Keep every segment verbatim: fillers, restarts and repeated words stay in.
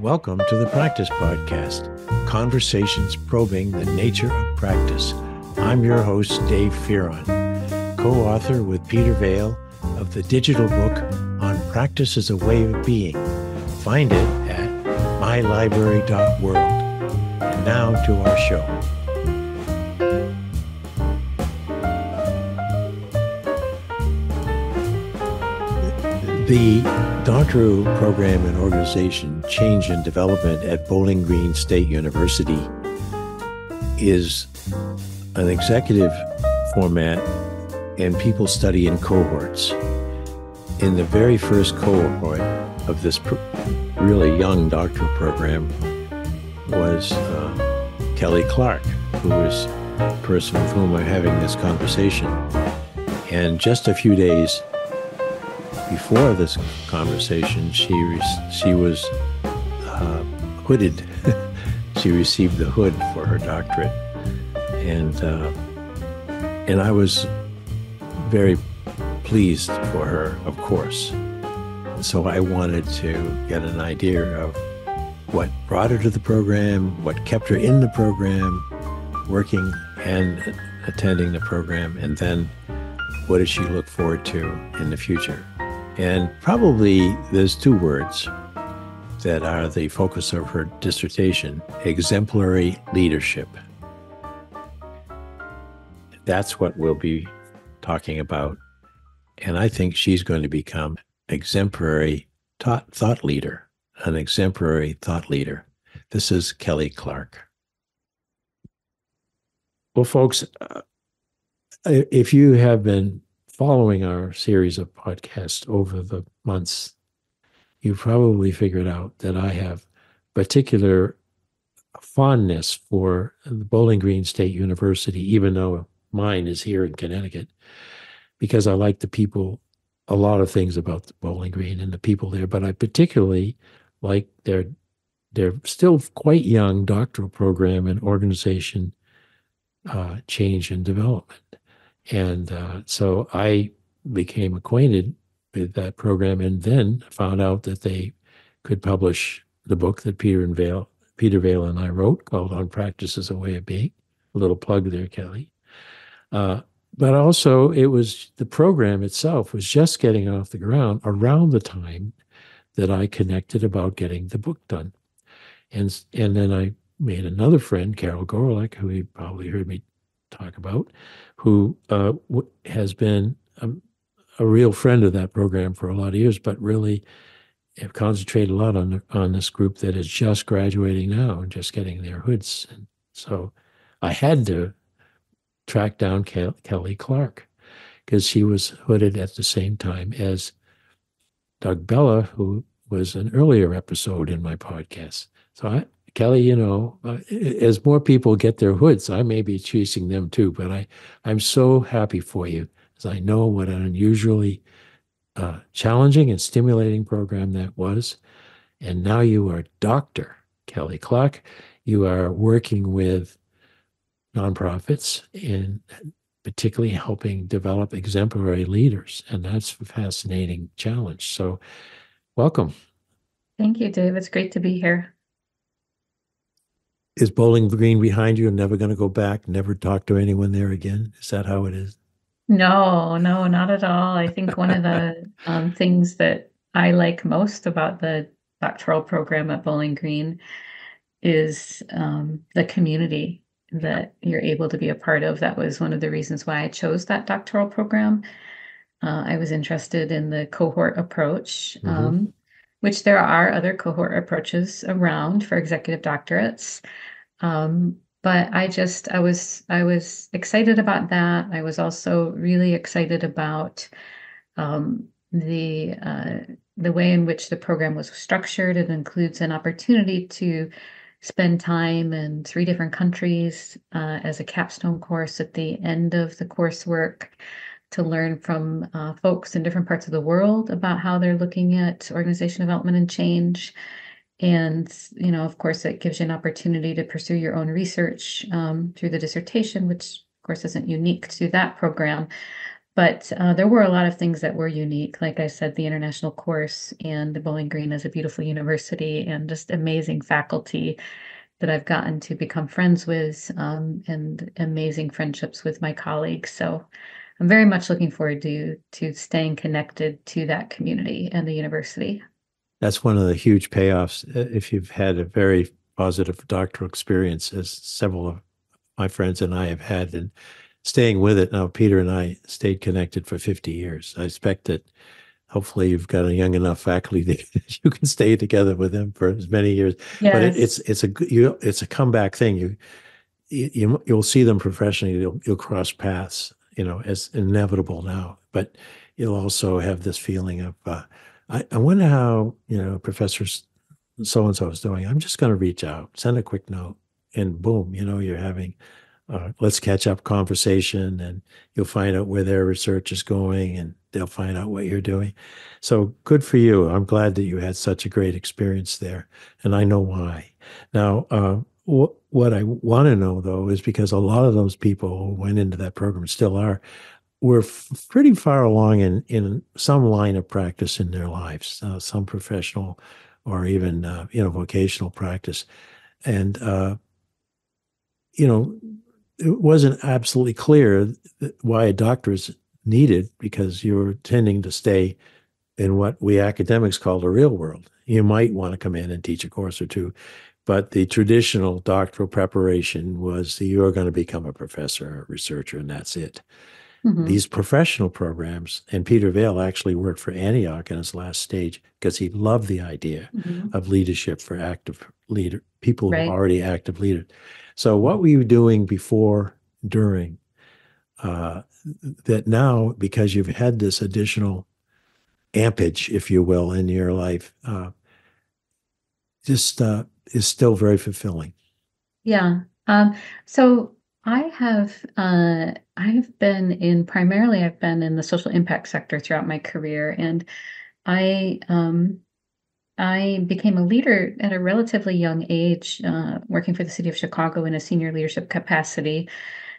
Welcome to The Practice Podcast, conversations probing the nature of practice. I'm your host, Dave Fearon, co-author with Peter Vaill of the digital book on practice as a way of being. Find it at my library dot world. And now to our show. The doctoral program in organization change and development at Bowling Green State University is an executive format, and people study in cohorts. In the very first cohort of this really young doctoral program was uh, Kelly Clark, who was the person with whom I'm having this conversation. And just a few days before this conversation, she she was uh, hooded. She received the hood for her doctorate, and uh, and I was very pleased for her, of course. And so I wanted to get an idea of what brought her to the program, what kept her in the program, working and attending the program, and then what did she look forward to in the future. And probably there's two words that are the focus of her dissertation: exemplary leadership. That's what we'll be talking about. And I think she's going to become exemplary thought, thought leader, an exemplary thought leader. This is Kelly Clark. Well, folks, uh, if you have been following our series of podcasts over the months, you probably figured out that I have particular fondness for Bowling Green State University, even though mine is here in Connecticut, because I like the people, a lot of things about Bowling Green and the people there, but I particularly like their, their still quite young doctoral program in organization uh, change and development. And uh, so I became acquainted with that program, and then found out that they could publish the book that Peter and Vaill, Peter Vaill and I wrote, called "On Practice as a Way of Being." A little plug there, Kelly. Uh, but also, it was the program itself was just getting off the ground around the time that I connected about getting the book done, and and then I made another friend, Carol Gorlick, who you probably heard me talk about, who uh, has been a, a real friend of that program for a lot of years, but really have concentrated a lot on the, on this group that is just graduating now and just getting their hoods. And so I had to track down Ke Kelly Clark, because she was hooded at the same time as Doug Bella, who was an earlier episode in my podcast. So I Kelly, you know, uh, as more people get their hoods, I may be chasing them too, but I, I'm so happy for you, because I know what an unusually uh, challenging and stimulating program that was. And now you are Doctor Kelly Clark. You are working with nonprofits and particularly helping develop exemplary leaders. And that's a fascinating challenge. So welcome. Thank you, Dave. It's great to be here. Is Bowling Green behind you and never going to go back, never talk to anyone there again? Is that how it is? No, no, not at all. I think one of the um, things that I like most about the doctoral program at Bowling Green is um, the community that you're able to be a part of. That was one of the reasons why I chose that doctoral program. Uh, I was interested in the cohort approach, mm-hmm. um, which there are other cohort approaches around for executive doctorates. Um, but I just, I was, I was excited about that. I was also really excited about um, the uh, the way in which the program was structured. It includes an opportunity to spend time in three different countries uh, as a capstone course at the end of the coursework, to learn from uh, folks in different parts of the world about how they're looking at organization development and change. And, you know, of course, it gives you an opportunity to pursue your own research um, through the dissertation, which, of course, isn't unique to that program. But uh, there were a lot of things that were unique. Like I said, the international course and the Bowling Green is a beautiful university and just amazing faculty that I've gotten to become friends with, um, and amazing friendships with my colleagues. So I'm very much looking forward to to staying connected to that community and the university. That's one of the huge payoffs. If you've had a very positive doctoral experience, as several of my friends and I have had, and staying with it. Now, Peter and I stayed connected for fifty years. I expect that hopefully you've got a young enough faculty that you can stay together with them for as many years. Yes. But it, it's it's a you it's a comeback thing. You you you'll see them professionally. You'll, you'll cross paths. You know, as inevitable now. But you'll also have this feeling of uh, I, I wonder how you know Professor so and so is doing. I'm just going to reach out, send a quick note, and boom, you know, you're having. Uh, let's catch up conversation, and you'll find out where their research is going, and they'll find out what you're doing. So good for you. I'm glad that you had such a great experience there, and I know why. Now, uh, wh what I want to know, though, is because a lot of those people who went into that program still are, were f pretty far along in, in some line of practice in their lives, uh, some professional or even, uh, you know, vocational practice. And, uh, you know, it wasn't absolutely clear why a doctor is needed because you were tending to stay in what we academics call the real world. You might want to come in and teach a course or two, but the traditional doctoral preparation was that you're going to become a professor or a researcher, and that's it. Mm-hmm. These professional programs, and Peter Vaill actually worked for Antioch in his last stage because he loved the idea mm-hmm. of leadership for active leader people right. who are already active leaders. So what were you doing before, during, uh, that now, because you've had this additional ampage, if you will, in your life, uh, just uh, is still very fulfilling? Yeah. Um, so I have, uh, I have been in, primarily I've been in the social impact sector throughout my career. And I, um, I became a leader at a relatively young age, uh, working for the city of Chicago in a senior leadership capacity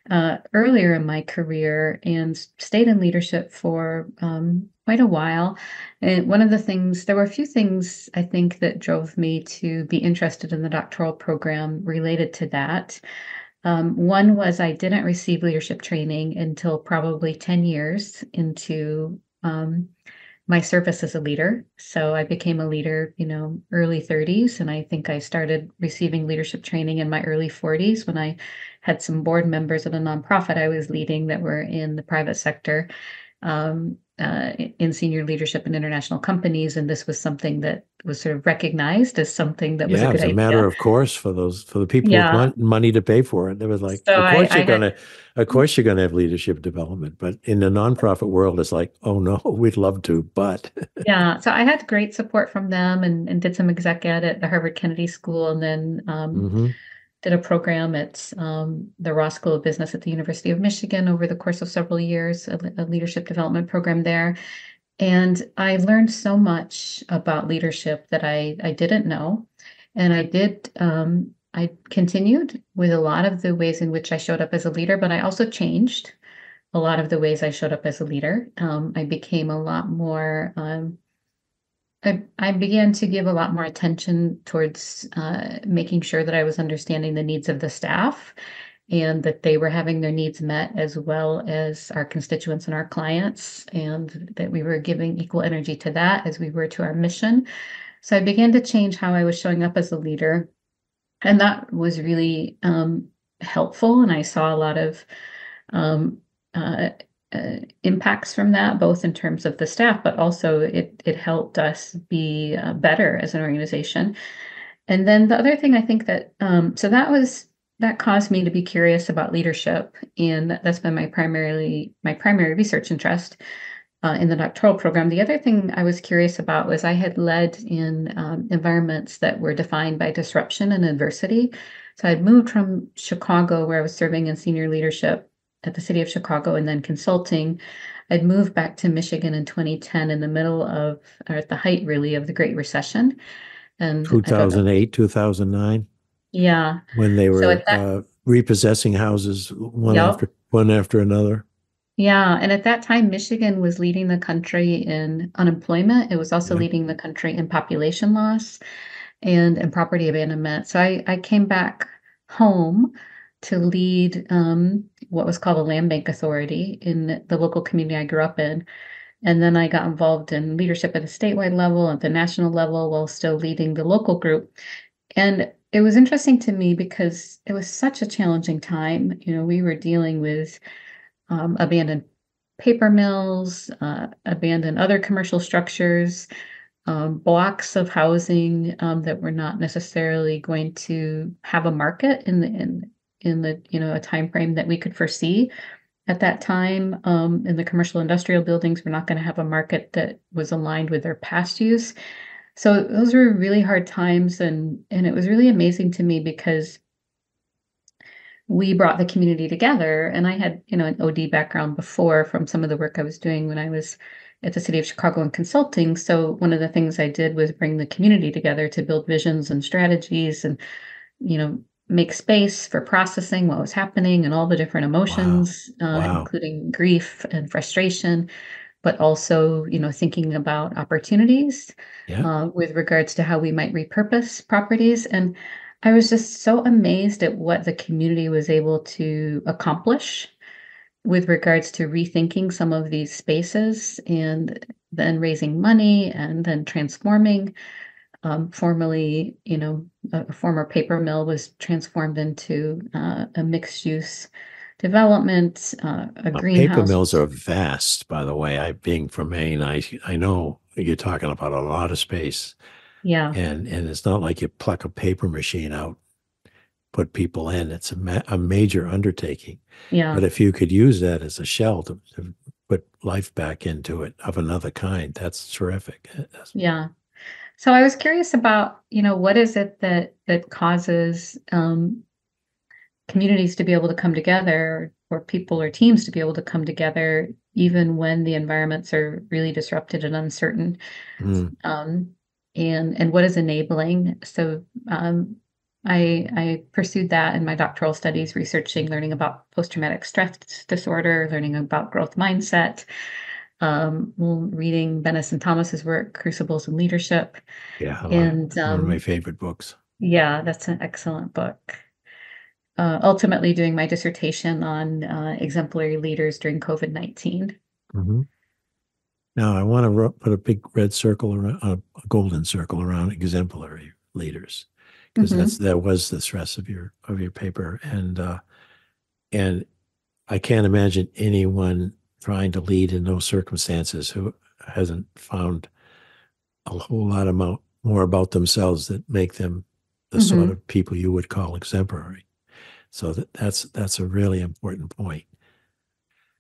uh, earlier in my career, and stayed in leadership for um, quite a while. And one of the things, there were a few things I think that drove me to be interested in the doctoral program related to that. Um, one was I didn't receive leadership training until probably ten years into um my service as a leader. So I became a leader, you know, early thirties. And I think I started receiving leadership training in my early forties when I had some board members at a nonprofit I was leading that were in the private sector, um, uh, in senior leadership in international companies. And this was something that was sort of recognized as something that was yeah, a good idea. Yeah, it was a matter of course for those, for the people yeah. who want money to pay for it. They were like, so of course I, you're going to, of course you're going to have leadership development, but in the nonprofit world, it's like, oh no, we'd love to, but. Yeah. So I had great support from them, and, and did some exec ed at the Harvard Kennedy School, and then um, mm-hmm. did a program at um, the Ross School of Business at the University of Michigan over the course of several years, a, a leadership development program there. And I learned so much about leadership that I, I didn't know. And I did, um, I continued with a lot of the ways in which I showed up as a leader, but I also changed a lot of the ways I showed up as a leader. Um, I became a lot more, um, I, I began to give a lot more attention towards uh, making sure that I was understanding the needs of the staff, and that they were having their needs met, as well as our constituents and our clients, and that we were giving equal energy to that as we were to our mission. So I began to change how I was showing up as a leader. And that was really um, helpful. And I saw a lot of um, uh, uh, impacts from that, both in terms of the staff, but also it, it helped us be uh, better as an organization. And then the other thing I think that, um, so that was, that caused me to be curious about leadership, and that's been my primarily my primary research interest uh, in the doctoral program. The other thing I was curious about was I had led in um, environments that were defined by disruption and adversity. So I'd moved from Chicago, where I was serving in senior leadership at the city of Chicago and then consulting. I'd moved back to Michigan in twenty ten in the middle of, or at the height really, of the Great Recession. And two thousand eight, two thousand nine. Yeah. When they were so that, uh, repossessing houses one yep. after one after another. Yeah. And at that time, Michigan was leading the country in unemployment. It was also mm-hmm. leading the country in population loss and in property abandonment. So I, I came back home to lead um, what was called a land bank authority in the local community I grew up in. And then I got involved in leadership at the statewide level, at the national level, while still leading the local group. And it was interesting to me because it was such a challenging time. You know, we were dealing with um, abandoned paper mills, uh, abandoned other commercial structures, um, blocks of housing um, that were not necessarily going to have a market in the in in the you know a time frame that we could foresee. At that time, um, in the commercial industrial buildings, we're not going to have a market that was aligned with their past use. So those were really hard times. And, and it was really amazing to me because we brought the community together. And I had, you know, an O D background before from some of the work I was doing when I was at the City of Chicago in consulting. So one of the things I did was bring the community together to build visions and strategies and, you know, make space for processing what was happening and all the different emotions, wow. Uh, wow. including grief and frustration, but also, you know, thinking about opportunities yeah. uh, with regards to how we might repurpose properties. And I was just so amazed at what the community was able to accomplish with regards to rethinking some of these spaces and then raising money and then transforming. Um, formerly, you know, a former paper mill was transformed into uh, a mixed-use development, uh, a well, greenhouse. Paper mills are vast, by the way. I, being from Maine, I I know you're talking about a lot of space. Yeah. And and it's not like you pluck a paper machine out, put people in. It's a, ma- a major undertaking. Yeah. But if you could use that as a shell to, to put life back into it of another kind, that's terrific. That's- yeah. So I was curious about, you know, what is it that that causes um, communities to be able to come together, or people or teams to be able to come together, even when the environments are really disrupted and uncertain, mm. um, and and what is enabling? So um, I I pursued that in my doctoral studies, researching, learning about post-traumatic stress disorder, learning about growth mindset. Um, reading Bennis and Thomas's work, Crucibles and Leadership. Yeah, and um, one of my favorite books. Yeah, that's an excellent book. Uh, ultimately, doing my dissertation on uh, exemplary leaders during COVID nineteen. Mm-hmm. Now, I want to ro- put a big red circle around, uh, a golden circle around exemplary leaders, because mm-hmm. that's that was the stress of your of your paper, and uh, and I can't imagine anyone trying to lead in those circumstances who hasn't found a whole lot about, more about themselves that make them the mm-hmm. sort of people you would call exemplary. So that, that's that's a really important point.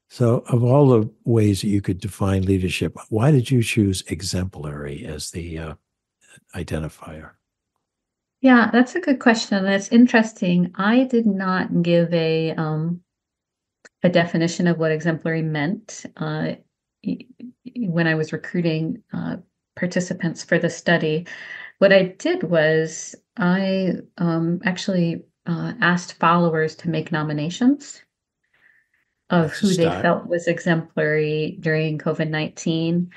So of all the ways that you could define leadership, why did you choose exemplary as the uh, identifier? Yeah, that's a good question. That's interesting. I did not give a... Um... a definition of what exemplary meant. Uh, when I was recruiting uh, participants for the study, what I did was I um, actually uh, asked followers to make nominations of who they felt was exemplary during COVID nineteen.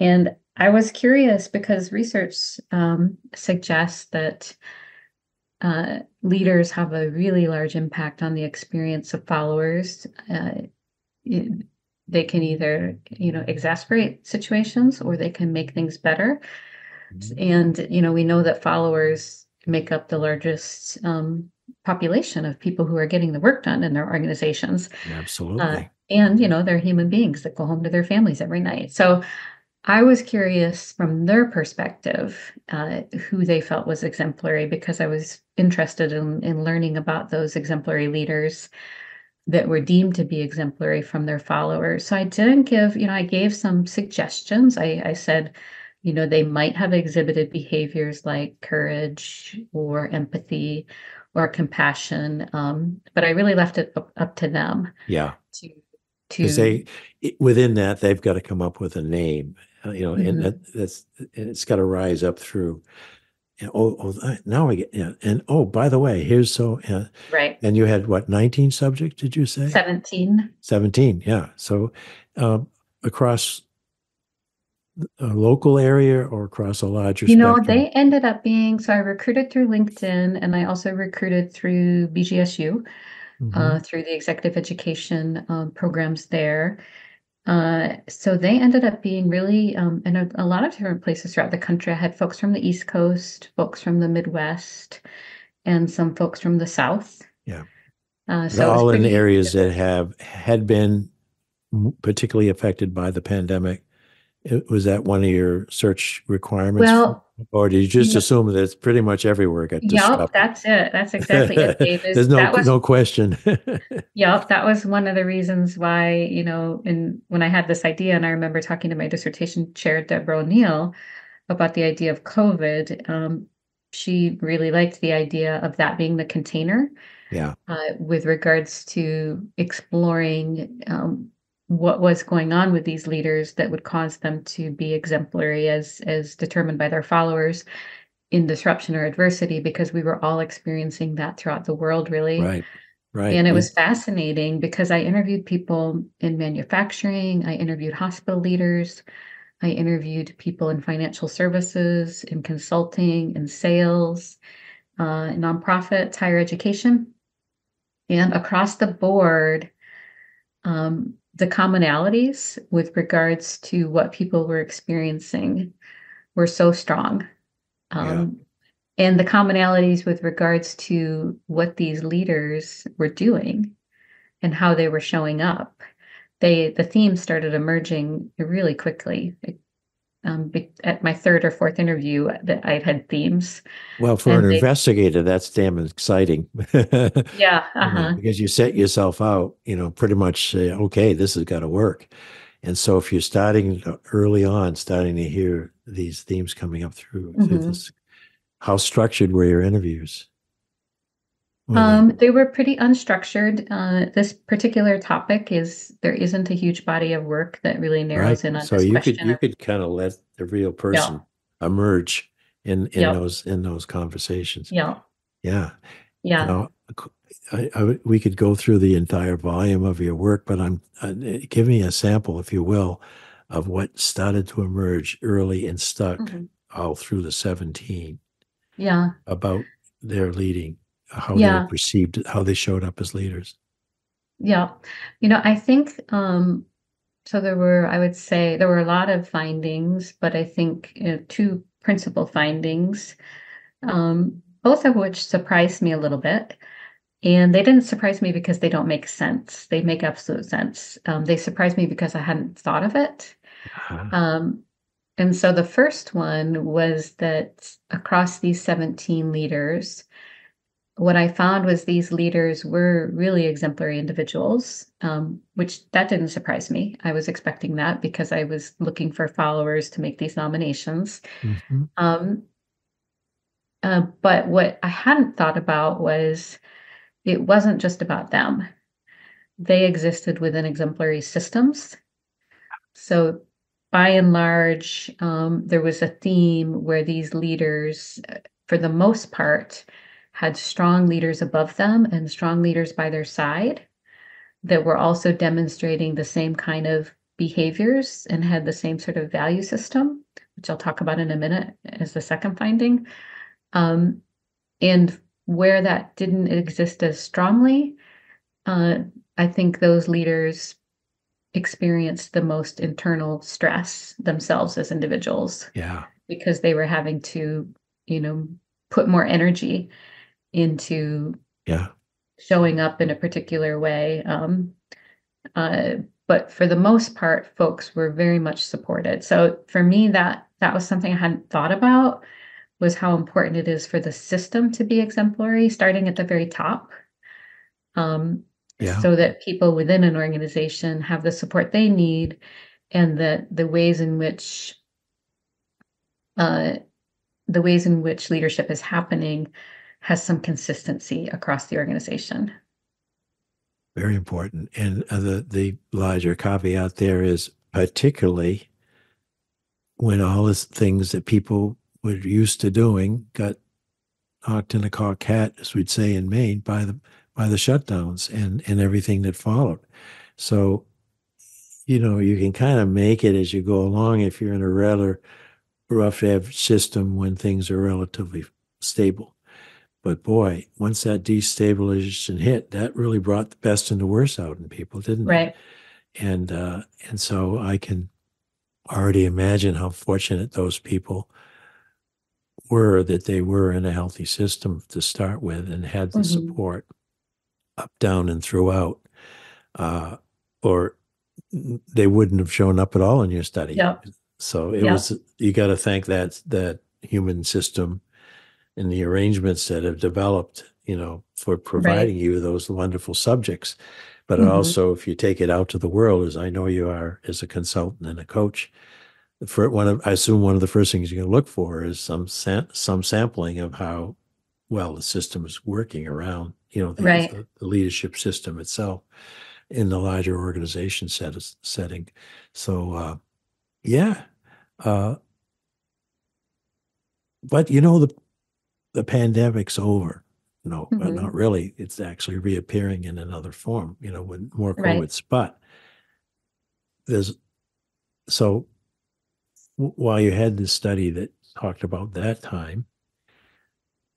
And I was curious because research um, suggests that Uh, leaders have a really large impact on the experience of followers. Uh, it, they can either, you know, exacerbate situations or they can make things better. Mm-hmm. And, you know, we know that followers make up the largest um, population of people who are getting the work done in their organizations. Absolutely. Uh, and, you know, they're human beings that go home to their families every night. So I was curious from their perspective uh, who they felt was exemplary, because I was interested in, in learning about those exemplary leaders that were deemed to be exemplary from their followers. So I didn't give, you know, I gave some suggestions. I, I said, you know, they might have exhibited behaviors like courage or empathy or compassion, um, but I really left it up, up to them. Yeah. To, Because they, within that, they've got to come up with a name, you know, mm-hmm. and that, that's, and it's got to rise up through And, oh, oh, now I get, yeah. And oh, by the way, here's so. Uh, right. And you had what, nineteen subjects, did you say? seventeen. seventeen, yeah. So um, across a local area or across a larger You know, spectrum? They ended up being, so I recruited through LinkedIn and I also recruited through B G S U, mm-hmm. uh, through the executive education um, programs there. Uh, so they ended up being really um, in a, a lot of different places throughout the country. I had folks from the East Coast, folks from the Midwest, and some folks from the South. Yeah. Uh, so all in areas that have had been particularly affected by the pandemic. It, was that one of your search requirements? Well, or did you just yeah. assume that it's pretty much everywhere? Got yep, that's it. That's exactly it, Dave. There's no, that was, no question. Yep, that was one of the reasons why, you know, in, when I had this idea, and I remember talking to my dissertation chair, Deborah O'Neill, about the idea of COVID, um, she really liked the idea of that being the container. Yeah. Uh, with regards to exploring um what was going on with these leaders that would cause them to be exemplary as, as determined by their followers in disruption or adversity, because we were all experiencing that throughout the world, really. Right, right. And it was fascinating because I interviewed people in manufacturing, I interviewed hospital leaders, I interviewed people in financial services, in consulting, in sales, uh, nonprofits, higher education. And across the board, um, the commonalities with regards to what people were experiencing were so strong. Um, yeah. And the commonalities with regards to what these leaders were doing and how they were showing up. They, the theme started emerging really quickly. Um, at my third or fourth interview, that I've had themes. Well, for an they, investigator, that's damn exciting. Yeah, uh-huh. You know, because you set yourself out, you know, pretty much say, okay, this has got to work. And so, if you're starting early on, starting to hear these themes coming up through, mm-hmm. through this, how structured were your interviews? Were um, they-, they were pretty unstructured. Uh, this particular topic is there isn't a huge body of work that really narrows right. in on so this you question. So you could you could kind of let the real person yeah. emerge in in yeah. those in those conversations. Yeah, yeah, yeah. You know, I, I, we could go through the entire volume of your work, but I'm uh, give me a sample, if you will, of what started to emerge early and stuck mm-hmm. all through the seventeen. Yeah, about their leading. How yeah. they were perceived, how they showed up as leaders. Yeah. You know, I think, um, so there were, I would say there were a lot of findings, but I think you know, two principal findings, um, both of which surprised me a little bit. And they didn't surprise me because they don't make sense. They make absolute sense. Um, they surprised me because I hadn't thought of it. Uh-huh. Um, and so the first one was that across these seventeen leaders, what I found was these leaders were really exemplary individuals, um, which that didn't surprise me. I was expecting that because I was looking for followers to make these nominations. Mm-hmm. Um, uh, but what I hadn't thought about was it wasn't just about them. They existed within exemplary systems. So by and large, um, there was a theme where these leaders, for the most part, had strong leaders above them and strong leaders by their side that were also demonstrating the same kind of behaviors and had the same sort of value system, which I'll talk about in a minute as the second finding. Um, and where that didn't exist as strongly, uh, I think those leaders experienced the most internal stress themselves as individuals. Yeah. Because they were having to, you know, put more energy into yeah. showing up in a particular way. Um, uh, but for the most part, folks were very much supported. So for me, that that was something I hadn't thought about, was how important it is for the system to be exemplary, starting at the very top, um, yeah. so that people within an organization have the support they need, and that the ways in which uh, the ways in which leadership is happening has some consistency across the organization. Very important. And the, the larger caveat there is, particularly when all the things that people we're used to doing got knocked in a cocked hat, as we'd say in Maine, by the by the shutdowns and and everything that followed. So, you know, you can kind of make it as you go along if you're in a rather rough system when things are relatively stable. But boy, once that destabilization hit, that really brought the best and the worst out in people, didn't it? Right. And uh, and so I can already imagine how fortunate those people were that they were in a healthy system to start with and had the mm-hmm. support up, down, and throughout. Uh, or they wouldn't have shown up at all in your study. Yep. So it yep. was, you got to thank that that human system and the arrangements that have developed, you know, for providing right. you those wonderful subjects. But mm-hmm. also, if you take it out to the world, as I know you are as a consultant and a coach, for one of, I assume one of the first things you're going to look for is some sam- some sampling of how well the system is working around, you know, the, right. the, the leadership system itself in the larger organization set, setting. So, uh, yeah. Uh, but, you know, the the pandemic's over. No, mm-hmm. but not really. It's actually reappearing in another form, you know, with more COVID. But there's so w- while you had this study that talked about that time,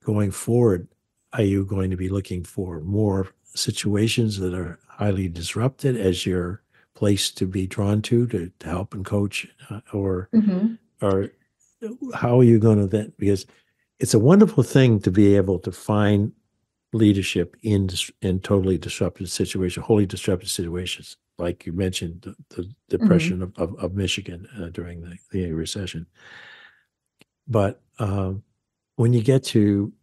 going forward, are you going to be looking for more situations that are highly disrupted as your place to be drawn to to, to help and coach, uh, or mm-hmm. or how are you going to then, because it's a wonderful thing to be able to find leadership in in totally disrupted situations, wholly disrupted situations, like you mentioned, the, the depression mm-hmm. of, of, of Michigan uh, during the, the recession. But um, when you get to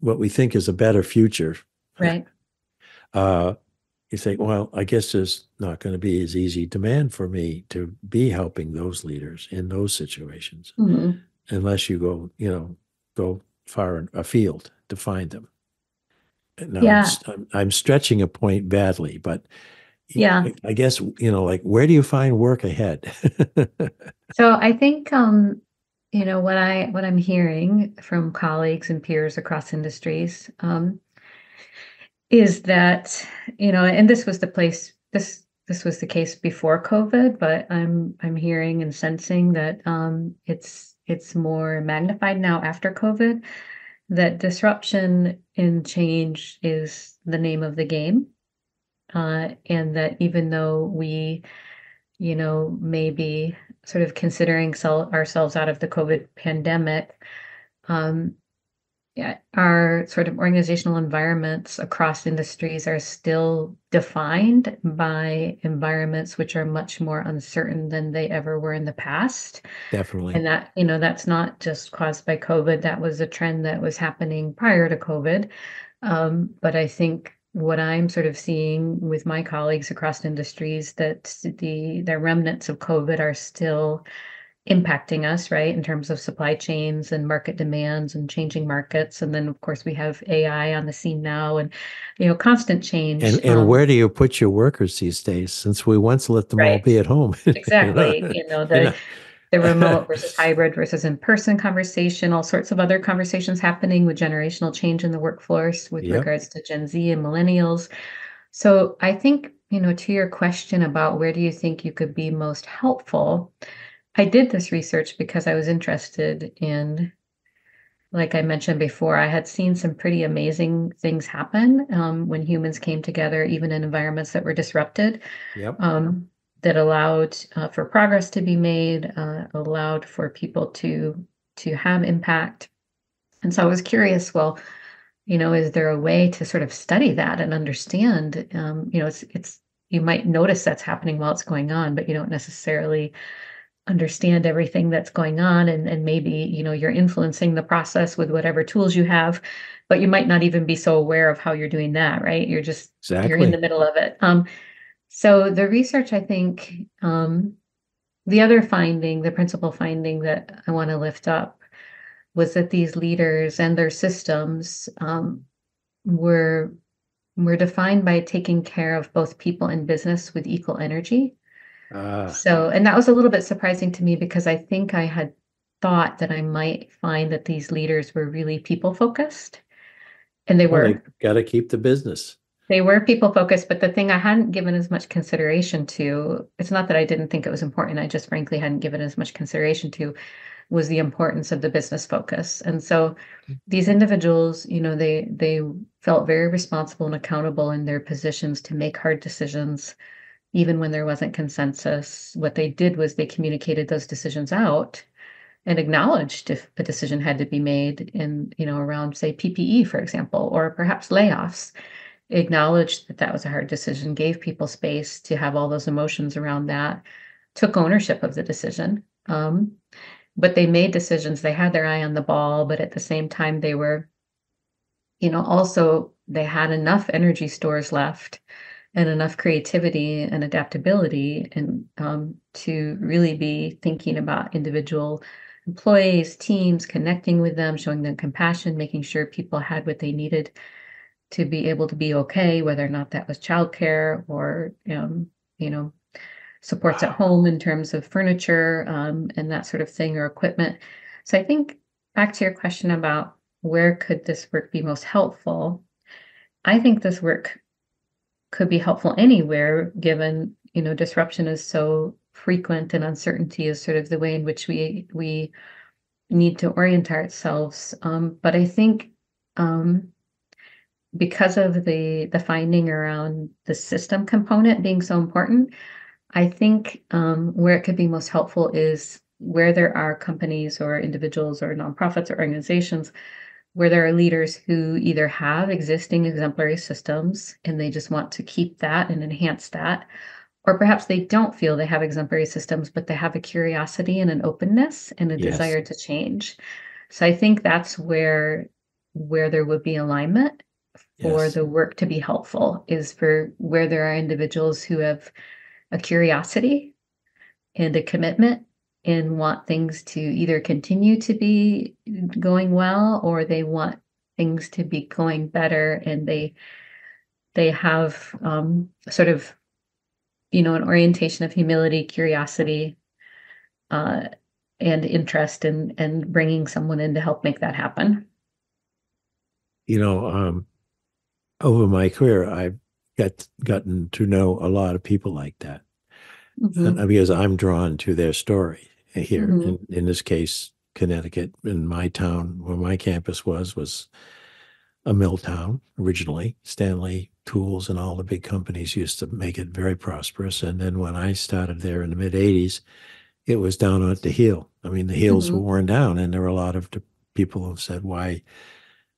what we think is a better future, right? Uh, you think, well, I guess there's not going to be as easy demand for me to be helping those leaders in those situations, mm-hmm. unless you go, you know, go far afield to find them. Now, yeah. I'm, I'm stretching a point badly, but yeah, I guess, you know, like, where do you find work ahead? So I think, um, you know, what I, what I'm hearing from colleagues and peers across industries um, is that, you know, and this was the place, this, this was the case before COVID, but I'm, I'm hearing and sensing that um, it's, It's more magnified now after COVID, that disruption and change is the name of the game. Uh, and that even though we, you know, may be sort of considering sell ourselves out of the COVID pandemic, um, yeah, our sort of organizational environments across industries are still defined by environments which are much more uncertain than they ever were in the past. Definitely. And that, you know, that's not just caused by COVID. That was a trend that was happening prior to COVID. Um, but I think what I'm sort of seeing with my colleagues across industries, that the, the remnants of COVID are still impacting us, right, in terms of supply chains and market demands and changing markets. And then, of course, we have A I on the scene now and, you know, constant change. And, and um, where do you put your workers these days, since we once let them right. all be at home? Exactly. You know, the, yeah. the remote versus hybrid versus in-person conversation, all sorts of other conversations happening with generational change in the workforce with yep. regards to Gen Z and millennials. So I think, you know, to your question about where do you think you could be most helpful, I did this research because I was interested in, like I mentioned before, I had seen some pretty amazing things happen um, when humans came together, even in environments that were disrupted, yep. um, that allowed uh, for progress to be made, uh, allowed for people to to have impact. And so I was curious, well, you know, is there a way to sort of study that and understand, um, you know, it's it's you might notice that's happening while it's going on, but you don't necessarily understand everything that's going on, and, and maybe, you know, you're influencing the process with whatever tools you have, but you might not even be so aware of how you're doing that, right? You're just, exactly. you're in the middle of it. Um, so the research, I think, um, the other finding, the principal finding that I want to lift up was that these leaders and their systems um, were, were defined by taking care of both people and business with equal energy. Uh, so, and that was a little bit surprising to me because I think I had thought that I might find that these leaders were really people focused, and they well, were got to keep the business. They were people focused, but the thing I hadn't given as much consideration to, it's not that I didn't think it was important, I just frankly hadn't given as much consideration to, was the importance of the business focus. And so these individuals, you know, they they felt very responsible and accountable in their positions to make hard decisions, even when there wasn't consensus. What they did was they communicated those decisions out and acknowledged if a decision had to be made in, you know, around, say, P P E, for example, or perhaps layoffs. Acknowledged that that was a hard decision, gave people space to have all those emotions around that, took ownership of the decision. Um, but they made decisions, they had their eye on the ball, but at the same time they were, you know, also they had enough energy stores left and enough creativity and adaptability and um, to really be thinking about individual employees, teams, connecting with them, showing them compassion, making sure people had what they needed to be able to be okay, whether or not that was childcare or, um, you know, supports wow. at home in terms of furniture um, and that sort of thing, or equipment. So I think back to your question about where could this work be most helpful, I think this work could be helpful anywhere, given, you know, disruption is so frequent and uncertainty is sort of the way in which we we need to orient ourselves. Um, but I think um, because of the the finding around the system component being so important, I think um, where it could be most helpful is where there are companies or individuals or nonprofits or organizations where there are leaders who either have existing exemplary systems and they just want to keep that and enhance that, or perhaps they don't feel they have exemplary systems, but they have a curiosity and an openness and a yes. desire to change. So I think that's where, where there would be alignment for yes. the work to be helpful, is for where there are individuals who have a curiosity and a commitment and want things to either continue to be going well, or they want things to be going better, and they they have um, sort of, you know, an orientation of humility, curiosity, uh, and interest in and in bringing someone in to help make that happen. You know, um, over my career, I've got gotten to know a lot of people like that, mm-hmm. because I'm drawn to their story. Here mm-hmm. in, in this case, Connecticut, in my town where my campus was, was a mill town originally. Stanley Tools and all the big companies used to make it very prosperous. And then when I started there in the mid eighties, it was down at the heel. I mean, the heels mm-hmm. were worn down, and there were a lot of people who said, why,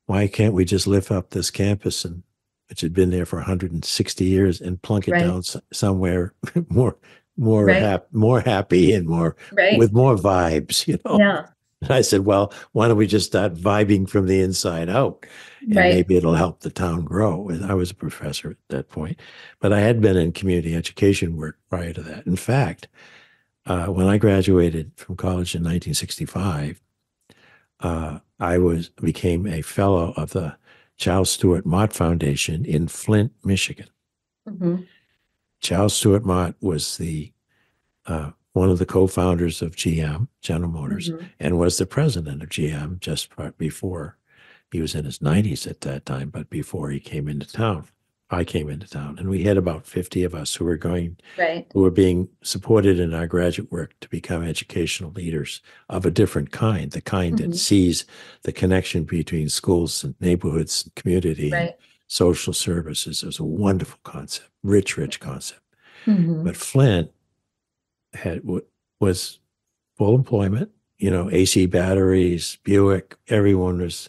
why can't we just lift up this campus, and which had been there for one hundred sixty years, and plunk it right. down somewhere more, more, right. hap- more happy and more right. with more vibes, you know? Yeah. And I said, well, why don't we just start vibing from the inside out, and right. maybe it'll help the town grow. And I was a professor at that point, but I had been in community education work prior to that. In fact, uh, when I graduated from college in nineteen sixty-five, uh, I was became a fellow of the Charles Stewart Mott Foundation in Flint, Michigan. Mm-hmm. Charles Stewart Mott was the uh, one of the co-founders of G M, General Motors, mm-hmm. and was the president of G M just before. He was in his nineties at that time, but before he came into town, I came into town, and we had about fifty of us who were going, right. who were being supported in our graduate work to become educational leaders of a different kind, the kind mm-hmm. that sees the connection between schools and neighborhoods and community right. and social services. It was a wonderful concept, rich, rich concept. Mm-hmm. But Flint had was full employment, you know, A C batteries, Buick, everyone was,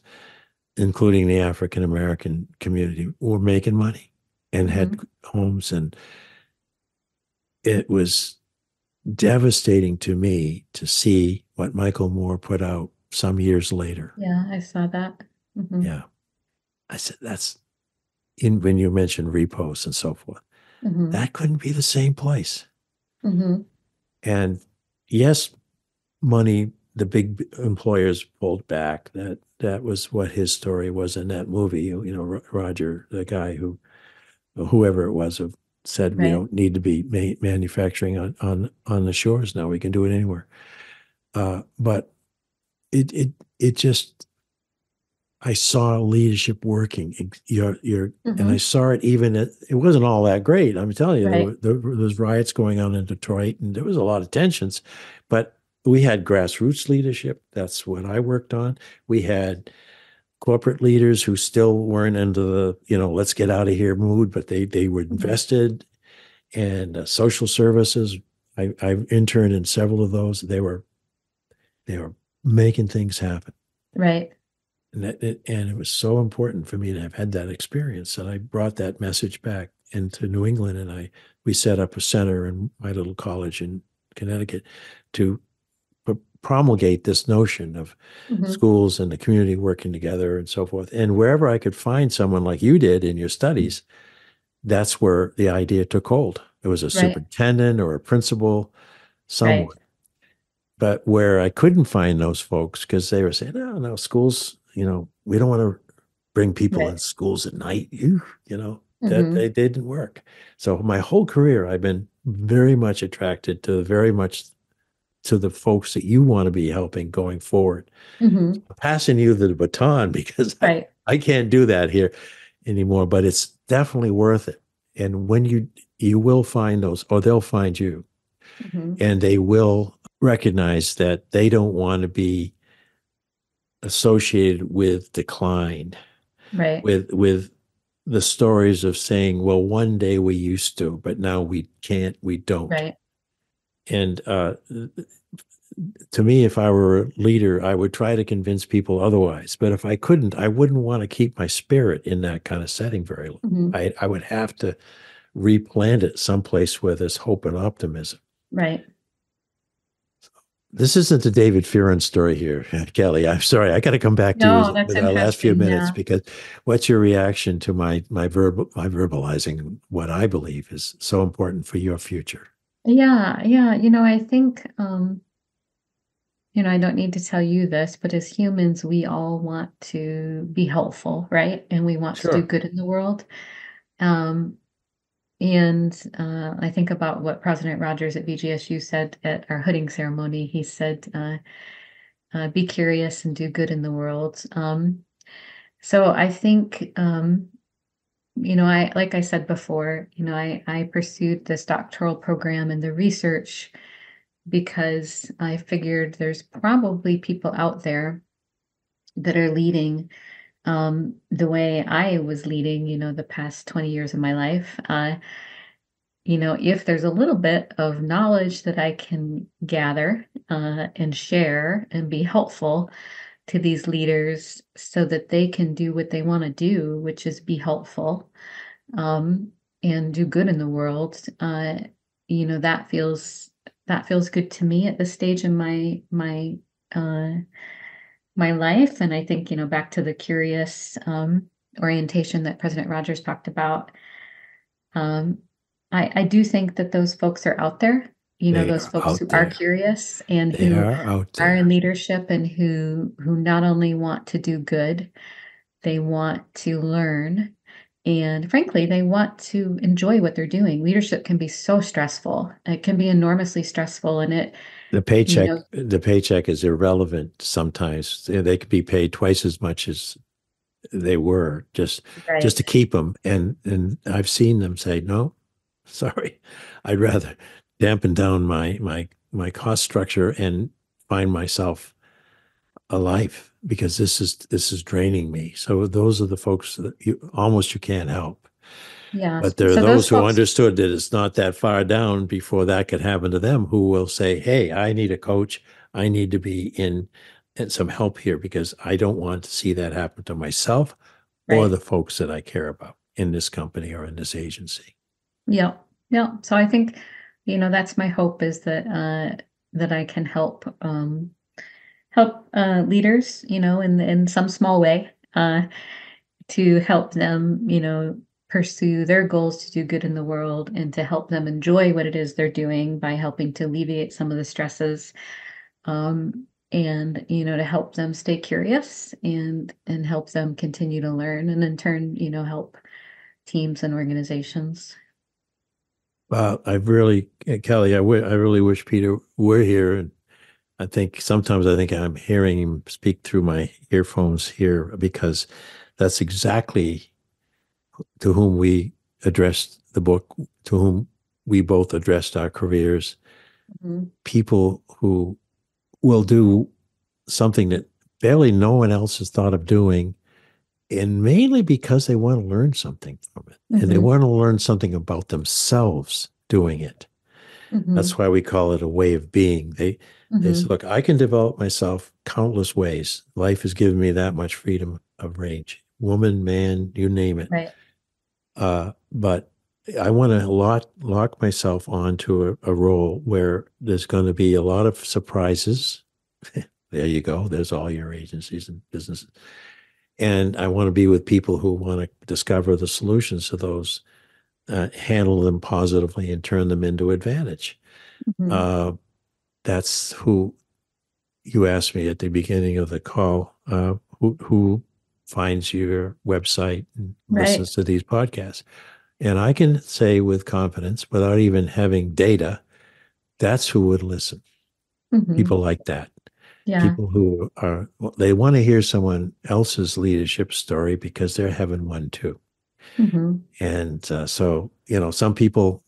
including the African-American community, were making money and had mm-hmm. homes. And it was devastating to me to see what Michael Moore put out some years later. Yeah, I saw that. Mm-hmm. Yeah. I said, that's, in when you mentioned repos and so forth, mm-hmm. that couldn't be the same place. Mm-hmm. And yes, money, the big employers pulled back. That that was what his story was in that movie. You know, Roger, the guy who, whoever it was, said, right. we don't need to be manufacturing on, on, on the shores now. We can do it anywhere. Uh, but it it it just, I saw leadership working. You're, you're, mm-hmm. And I saw it even at, it wasn't all that great. I'm telling you, right. there, were, there was riots going on in Detroit, and there was a lot of tensions. But we had grassroots leadership. That's what I worked on. We had corporate leaders who still weren't into the, you know, let's get out of here mood, but they they were invested. And uh, social services, I, I interned in several of those. They were, they were making things happen. Right. And, that, it, and it was so important for me to have had that experience. And I brought that message back into New England, and I we set up a center in my little college in Connecticut to pro- promulgate this notion of mm-hmm. schools and the community working together and so forth. And wherever I could find someone like you did in your studies, that's where the idea took hold. It was a right. superintendent or a principal, someone. Right. But where I couldn't find those folks, because they were saying, no, no, schools, you know, we don't want to bring people right. in schools at night. You, you know, mm-hmm. that they, they didn't work. So my whole career, I've been very much attracted to very much to the folks that you want to be helping going forward. Mm-hmm. So passing you the baton, because right. I, I can't do that here anymore, but it's definitely worth it. And when you, you will find those, or they'll find you, mm-hmm. and they will recognize that they don't want to be associated with decline, right? With with the stories of saying, well, one day we used to, but now we can't, we don't. Right. And uh, to me, if I were a leader, I would try to convince people otherwise. But if I couldn't, I wouldn't want to keep my spirit in that kind of setting very long. Mm-hmm. I, I would have to replant it someplace where there's hope and optimism. Right. This isn't the David Fearon story here, Kelly. I'm sorry. I got to come back to no, you in our last few minutes, yeah. because what's your reaction to my my verbal my verbalizing what I believe is so important for your future? Yeah, yeah. You know, I think, um, you know, I don't need to tell you this, but as humans, we all want to be helpful, right? And we want sure. to do good in the world. Um And uh, I think about what President Rogers at V G S U said at our hooding ceremony. He said, uh, uh, be curious and do good in the world. Um, so I think, um, you know, I like I said before, you know, I, I pursued this doctoral program and the research because I figured there's probably people out there that are leading Um, the way I was leading, you know, the past twenty years of my life. Uh, you know, if there's a little bit of knowledge that I can gather uh, and share and be helpful to these leaders so that they can do what they want to do, which is be helpful um, and do good in the world, uh, you know, that feels that feels good to me at this stage in my my uh my life. And I think, you know, back to the curious um, orientation that President Rogers talked about, um, I, I do think that those folks are out there, you know, they those folks who there. are curious and they who are, are in leadership and who, who not only want to do good, they want to learn. And frankly, they want to enjoy what they're doing. Leadership can be so stressful. It can be enormously stressful. And it the paycheck, you know, the paycheck is irrelevant sometimes. They could be paid twice as much as they were just right. just to keep them. And and I've seen them say, no, sorry, I'd rather dampen down my my my cost structure and find myself a life, because this is this is draining me. So those are the folks that you almost you can't help. Yeah. But there are so those, those folks who understood that it's not that far down before that could happen to them, who will say, hey, I need a coach. I need to be in, in some help here, because I don't want to see that happen to myself right. or the folks that I care about in this company or in this agency. Yeah. Yeah. So I think, you know, that's my hope, is that uh, that I can help um help uh, leaders, you know, in in some small way uh, to help them, you know, pursue their goals to do good in the world, and to help them enjoy what it is they're doing by helping to alleviate some of the stresses, um, and, you know, to help them stay curious and and help them continue to learn, and in turn, you know, help teams and organizations. Wow, I really, Kelly, I, w- I really wish Peter were here and I think sometimes I think I'm hearing him speak through my earphones here, because that's exactly to whom we addressed the book, to whom we both addressed our careers. Mm-hmm. People who will do something that barely no one else has thought of doing, and mainly because they want to learn something from it. Mm-hmm. And they want to learn something about themselves doing it. Mm-hmm. That's why we call it a way of being. They mm-hmm. they say, look, I can develop myself countless ways. Life has given me that much freedom of range. Woman, man, you name it. Right. Uh, but I want to lock, lock myself onto a, a role where there's going to be a lot of surprises. There you go. There's all your agencies and businesses. And I want to be with people who want to discover the solutions to those, uh, handle them positively and turn them into advantage. Mm-hmm. Uh, that's who you asked me at the beginning of the call, uh, who, who finds your website and right. listens to these podcasts. And I can say with confidence, without even having data, that's who would listen. Mm-hmm. People like that. Yeah. People who are, they want to hear someone else's leadership story because they're having one too. Mm-hmm. And uh, so, you know, some people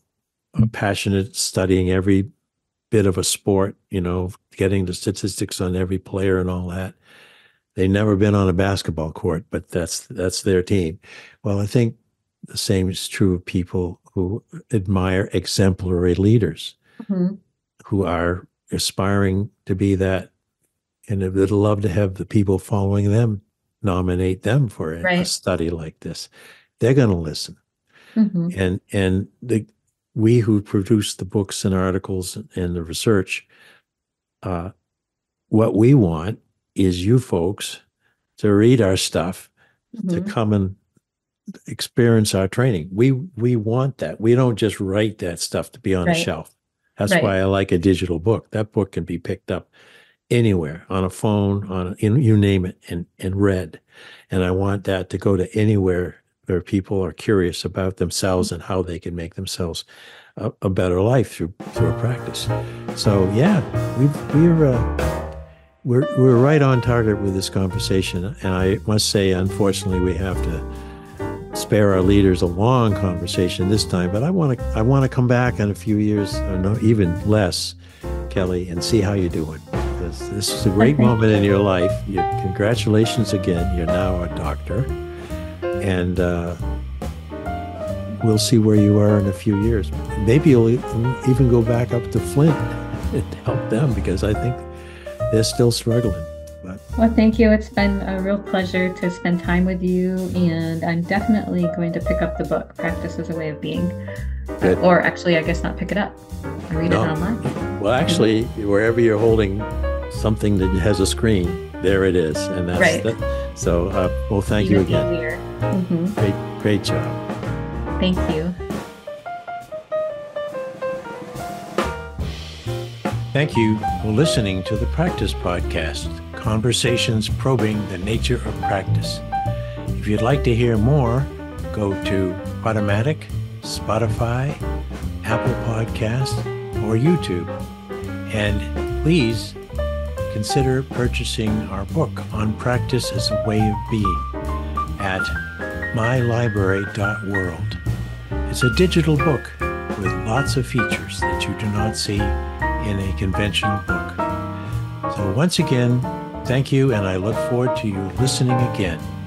are passionate, studying every bit of a sport, you know, getting the statistics on every player and all that. They've never been on a basketball court, but that's, that's their team. Well, I think the same is true of people who admire exemplary leaders, mm-hmm. who are aspiring to be that. And they'd love to have the people following them nominate them for a, right. a study like this. They're going to listen. Mm-hmm. And and the, we who produce the books and articles and the research, uh, what we want is you folks to read our stuff, mm-hmm. to come and experience our training. We we want that. We don't just write that stuff to be on right. a shelf. That's right. why I like a digital book. That book can be picked up anywhere, on a phone, on a, you name it, and and read. And I want that to go to anywhere where people are curious about themselves and how they can make themselves a, a better life through through practice. So yeah, we've, we're uh, we're we're right on target with this conversation. And I must say, unfortunately, we have to spare our leaders a long conversation this time. But I want to I want to come back in a few years, or no, even less, Kelly, and see how you're doing. This is a great moment in your life. Your, congratulations again. You're now a doctor. And uh, we'll see where you are in a few years. Maybe you'll even go back up to Flint and help them, because I think they're still struggling. But. Well, thank you. It's been a real pleasure to spend time with you. And I'm definitely going to pick up the book, Practice as a Way of Being. Good. Or actually, I guess not pick it up. I read no. it online. Well, actually, wherever you're holding something that has a screen, there it is. And that's right. the, so uh well thank Even you again mm-hmm. great great job. Thank you. Thank you for listening to the Practice Podcast, conversations probing the nature of practice. If you'd like to hear more, go to Podomatic, Spotify, Apple Podcasts, or YouTube, and please consider purchasing our book on practice as a way of being at my library dot world. It's a digital book with lots of features that you do not see in a conventional book. So once again, thank you, and I look forward to you listening again.